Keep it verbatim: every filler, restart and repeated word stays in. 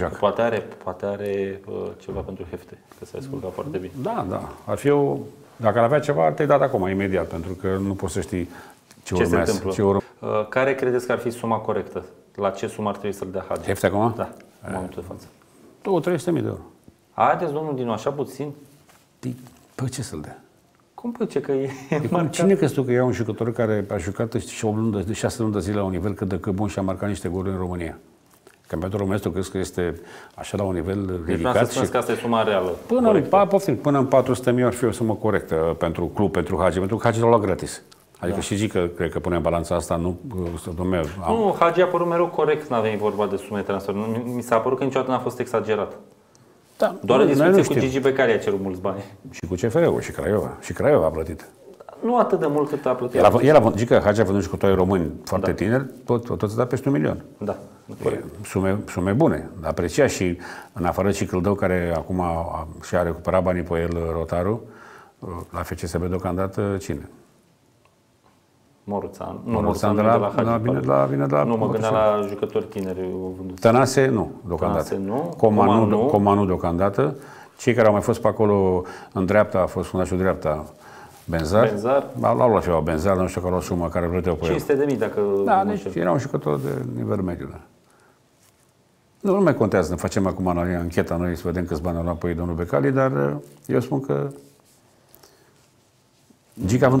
Jac. Poate are, poate are uh, ceva pentru Jefte, că s-a descurcat foarte bine. Da, da. Ar fi o... Dacă ar avea ceva, ar te-ai dat acum, imediat, pentru că nu poți să știi ce, ce urmează. Se întâmplă? Ce urmează. Uh, care credeți că ar fi suma corectă? La ce sumă ar trebui să-l dea Hagi? Jefte acum? Da, în momentul de față. două sute treizeci de mii de euro. Haideți, domnul Dinu, așa puțin? Păi ce să-l dea? Cum păi ce că e cum, cine crezi tu că e un jucător care a jucat și opt luni de șase luni de zile la un nivel cât de cât bun și a marcat niște goluri în România? Campionatul românesc, tu crezi că este așa la un nivel ridicat? Deci, și... că asta e suma reală. Până în, poftim, până în patru sute de mii ar fi o sumă corectă pentru club, pentru Hagi, pentru că Hagi l-a luat gratis. Adică da. Și Gică, cred că pune în balanța asta, nu să domnule. Am... Nu, Hagi a părut mereu corect, n-a venit vorba de sume transfer. Mi s-a părut că niciodată n-a fost exagerat. Da, doar discuție cu Gigi Becali a cerut mulți bani. Și cu C F R-ul, și Craiova. Și Craiova a plătit. Nu atât de mult cât a plătit. El, Gică Hagi a vândut jucători români foarte tineri, toți dat peste un milion. Da. Sume bune. Aprecia și, în afară, Cicldo, care acum și-a recuperat banii pe el, Rotaru, la F C S B deocamdată, cine? Moruțan. Moruțan vine de la... Nu, mă gândeam la jucători tineri. Tânase, nu, deocamdată. Comanu, deocamdată. Cei care au mai fost pe acolo în dreapta, a fost fundașul dreapta, Benzar. Benzar. L-au luat ceva Benzar, nu știu că o sumă care plăteau pe cinci sute de mii dacă... Da, deci era un jucător de nivel mediu. Nu, nu mai contează, ne facem acum ancheta noi să vedem câți bani au luat pe ei domnul Becali, dar eu spun că Gică a